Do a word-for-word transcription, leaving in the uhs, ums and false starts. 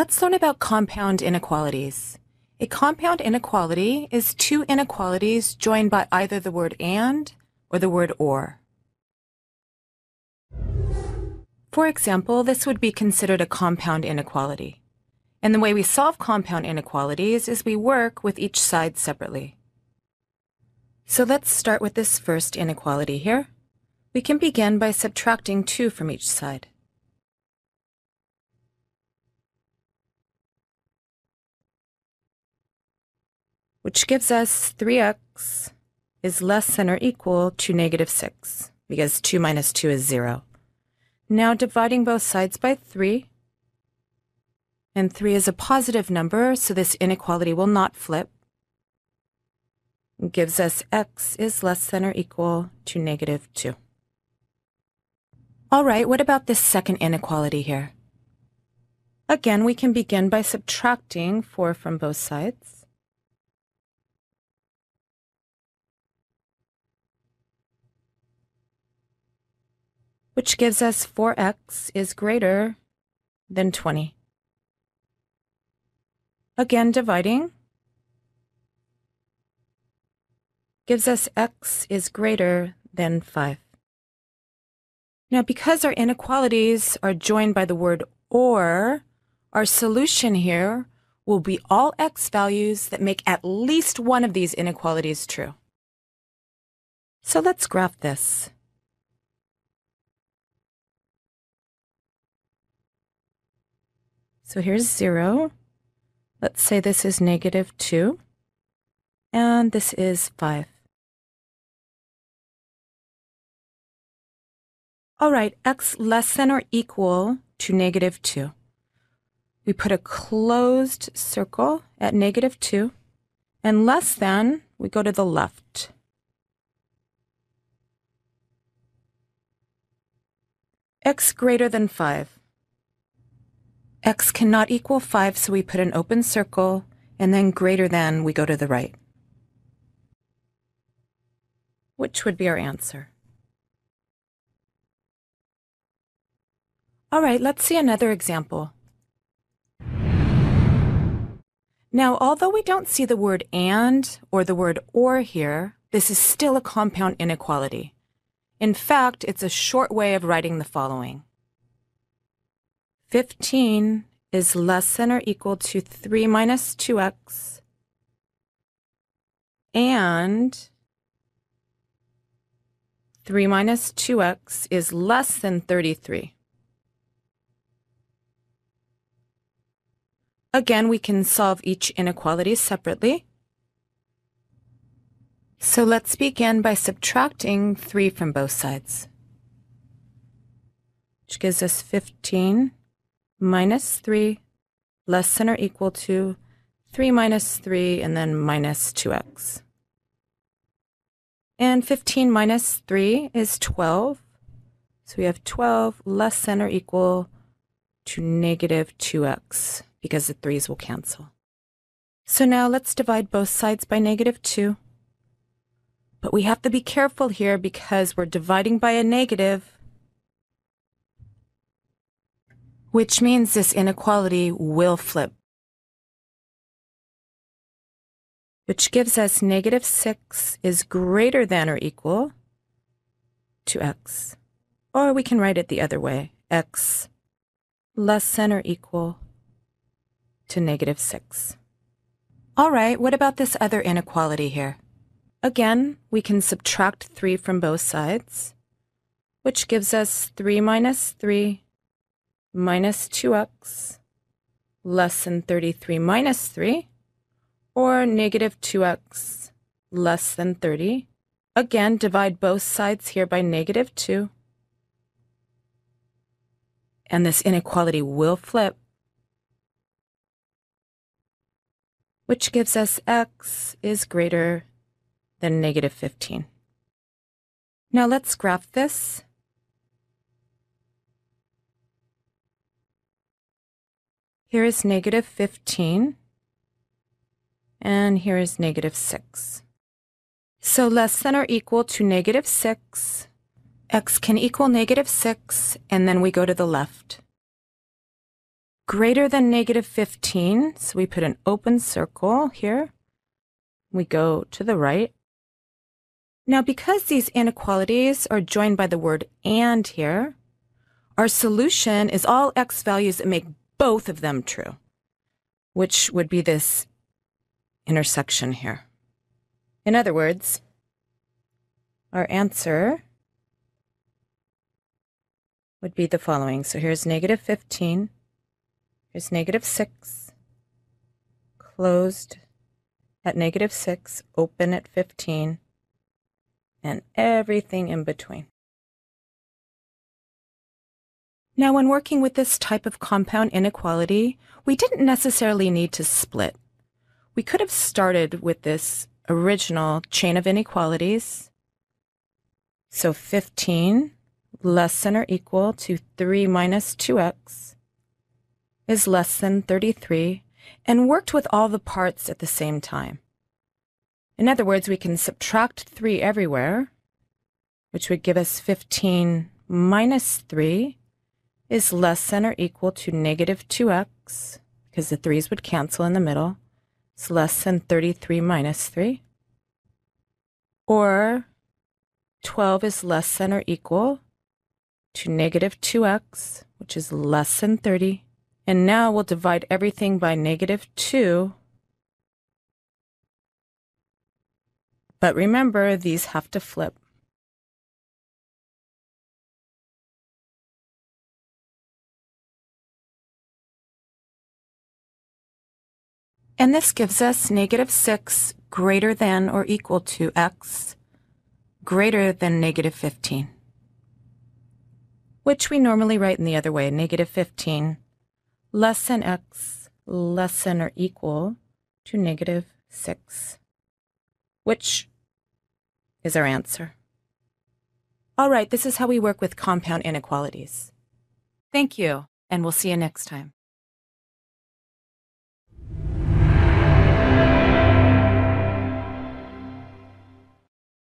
Let's learn about compound inequalities. A compound inequality is two inequalities joined by either the word and or the word or. For example, this would be considered a compound inequality. And the way we solve compound inequalities is we work with each side separately. So let's start with this first inequality here. We can begin by subtracting two from each side. Which gives us three x is less than or equal to negative six, because two minus two is zero. Now dividing both sides by three, and three is a positive number, so this inequality will not flip. It gives us x is less than or equal to negative two. All right, what about this second inequality here? Again, we can begin by subtracting four from both sides. Which gives us four x is greater than twenty. Again, dividing gives us x is greater than five. Now, because our inequalities are joined by the word or, our solution here will be all x values that make at least one of these inequalities true. So let's graph this. So here's zero. Let's say this is negative two. And this is five. All right, x less than or equal to negative two. We put a closed circle at negative two. And less than, we go to the left. X greater than five. X cannot equal five, so we put an open circle, and then greater than, we go to the right. Which would be our answer. All right, let's see another example. Now, although we don't see the word and or the word or here, this is still a compound inequality. In fact, it's a short way of writing the following. fifteen is less than or equal to three minus two x, and three minus two x is less than thirty-three. Again, we can solve each inequality separately. So let's begin by subtracting three from both sides, which gives us fifteen. Minus three, less than or equal to three minus three, and then minus two x. And fifteen minus three is twelve. So we have twelve less than or equal to negative two x, because the threes will cancel. So now let's divide both sides by negative two. But we have to be careful here because we're dividing by a negative, which means this inequality will flip, which gives us negative six is greater than or equal to x. Or we can write it the other way, x less than or equal to negative six. All right, what about this other inequality here? Again, we can subtract three from both sides, which gives us three minus three minus two x less than thirty-three minus three, or negative two x less than thirty. Again, divide both sides here by negative two. And this inequality will flip, which gives us x is greater than negative fifteen. Now let's graph this. Here is negative fifteen, and here is negative six. So less than or equal to negative six, x can equal negative six, and then we go to the left. greater than negative fifteen, so we put an open circle here. We go to the right. Now, because these inequalities are joined by the word and here, our solution is all x values that make both of them true, which would be this intersection here. In other words, our answer would be the following. So here's negative fifteen, here's negative six, closed at negative six, open at fifteen, and everything in between. Now, when working with this type of compound inequality, we didn't necessarily need to split. We could have started with this original chain of inequalities. So fifteen less than or equal to three minus two x is less than thirty-three, and worked with all the parts at the same time. In other words, we can subtract three everywhere, which would give us fifteen minus three is less than or equal to negative two x, because the threes would cancel in the middle. It's less than thirty-three minus three. Or twelve is less than or equal to negative two x, which is less than thirty. And now we'll divide everything by negative two. But remember, these have to flip. And this gives us negative six greater than or equal to x greater than negative fifteen, which we normally write in the other way, negative fifteen less than x less than or equal to negative six, which is our answer. All right, this is how we work with compound inequalities. Thank you, and we'll see you next time.